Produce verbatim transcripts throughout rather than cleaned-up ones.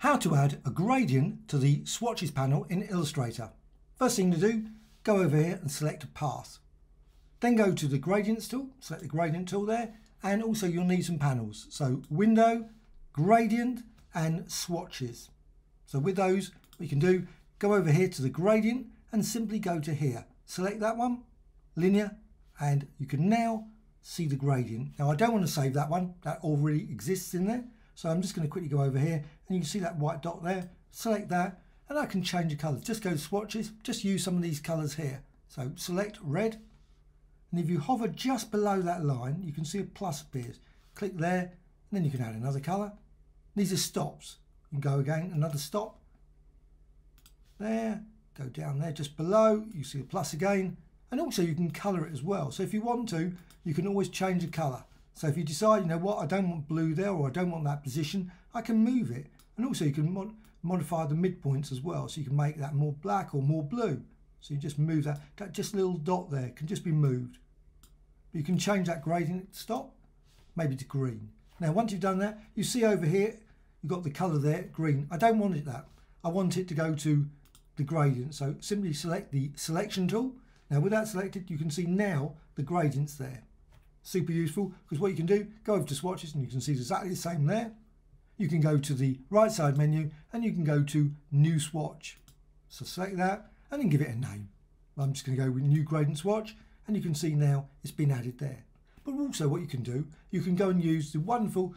How to add a gradient to the swatches panel in Illustrator. First thing to do, go over here and select a path. Then go to the Gradients tool, select the gradient tool there, and also you'll need some panels. So Window, Gradient and Swatches. So with those, what you can do, go over here to the gradient and simply go to here. Select that one, Linear, and you can now see the gradient. Now I don't want to save that one, that already exists in there. So I'm just going to quickly go over here and you can see that white dot there, select that, and I can change the colours. Just go to swatches, just use some of these colours here. So select red, and if you hover just below that line, you can see a plus appears. Click there, and then you can add another colour. These are stops. You can go again, another stop. There, go down there, just below, you see the plus again. And also you can colour it as well. So if you want to, you can always change the colour. So if you decide, you know what, I don't want blue there, or I don't want that position, I can move it. And also you can mod modify the midpoints as well. So you can make that more black or more blue. So you just move that, that just little dot there can just be moved. You can change that gradient stop, maybe to green. Now once you've done that, you see over here, you've got the colour there, green. I don't want it that. I want it to go to the gradient. So simply select the selection tool. Now with that selected, you can see now the gradients there. Super useful, because what you can do, go over to swatches and you can see exactly the same there. You can go to the right side menu and you can go to new swatch. So select that and then give it a name. I'm just going to go with new gradient swatch, and you can see now it's been added there. But also what you can do, you can go and use the wonderful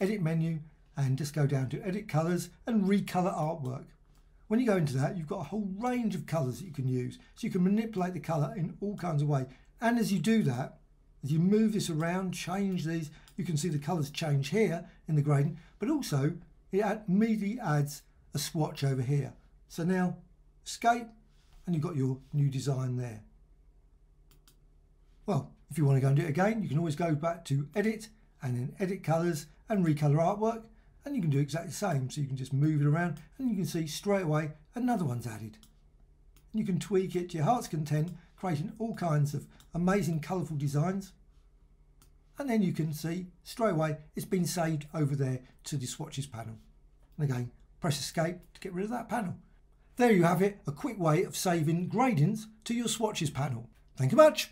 edit menu and just go down to edit colors and recolor artwork. When you go into that, you've got a whole range of colors that you can use. So you can manipulate the color in all kinds of ways. And as you do that, as you move this around, change these, you can see the colours change here in the gradient, but also it immediately adds a swatch over here. So now escape and you've got your new design there. Well, if you want to go and do it again, you can always go back to edit and then edit colours and recolor artwork, and you can do exactly the same. So you can just move it around and you can see straight away another one's added. And you can tweak it to your heart's content, creating all kinds of amazing colourful designs, and then you can see straight away it's been saved over there to the swatches panel. And again, press escape to get rid of that panel. There you have it, a quick way of saving gradients to your swatches panel. Thank you much.